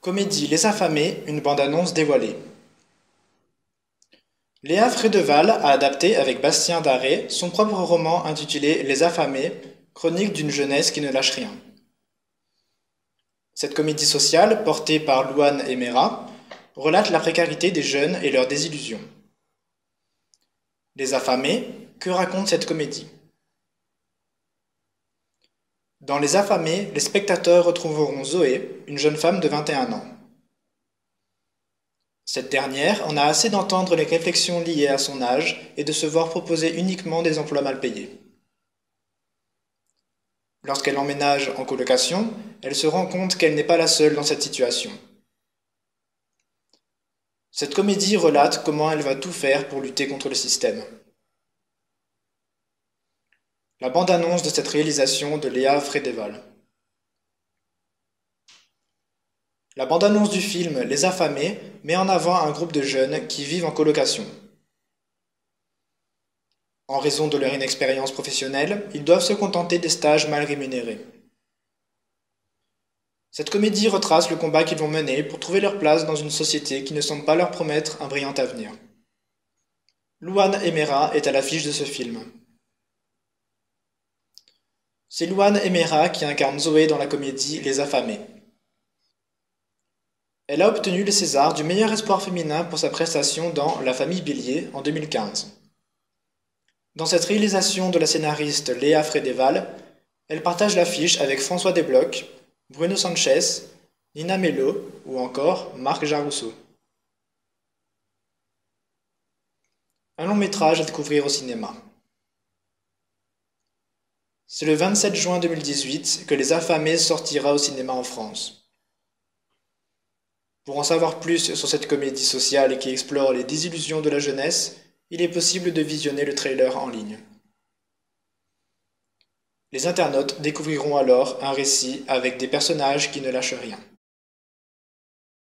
Comédie Les Affamés, une bande-annonce dévoilée. Léa Frédéval a adapté avec Bastien Daré son propre roman intitulé Les Affamés, chronique d'une jeunesse qui ne lâche rien. Cette comédie sociale, portée par Louane Emera, relate la précarité des jeunes et leur désillusion. Les Affamés, que raconte cette comédie? Dans Les Affamés, les spectateurs retrouveront Zoé, une jeune femme de 21 ans. Cette dernière en a assez d'entendre les réflexions liées à son âge et de se voir proposer uniquement des emplois mal payés. Lorsqu'elle emménage en colocation, elle se rend compte qu'elle n'est pas la seule dans cette situation. Cette comédie relate comment elle va tout faire pour lutter contre le système. La bande-annonce de cette réalisation de Léa Frédéval. La bande-annonce du film Les Affamés met en avant un groupe de jeunes qui vivent en colocation. En raison de leur inexpérience professionnelle, ils doivent se contenter des stages mal rémunérés. Cette comédie retrace le combat qu'ils vont mener pour trouver leur place dans une société qui ne semble pas leur promettre un brillant avenir. Louane Emera est à l'affiche de ce film. C'est Louane Emera qui incarne Zoé dans la comédie Les Affamés. Elle a obtenu le César du meilleur espoir féminin pour sa prestation dans La Famille Billier en 2015. Dans cette réalisation de la scénariste Léa Frédéval, elle partage l'affiche avec François Debloc, Bruno Sanchez, Nina Melo ou encore Marc Jarousseau. Un long métrage à découvrir au cinéma. C'est le 27 juin 2018 que Les Affamés sortira au cinéma en France. Pour en savoir plus sur cette comédie sociale qui explore les désillusions de la jeunesse, il est possible de visionner le trailer en ligne. Les internautes découvriront alors un récit avec des personnages qui ne lâchent rien.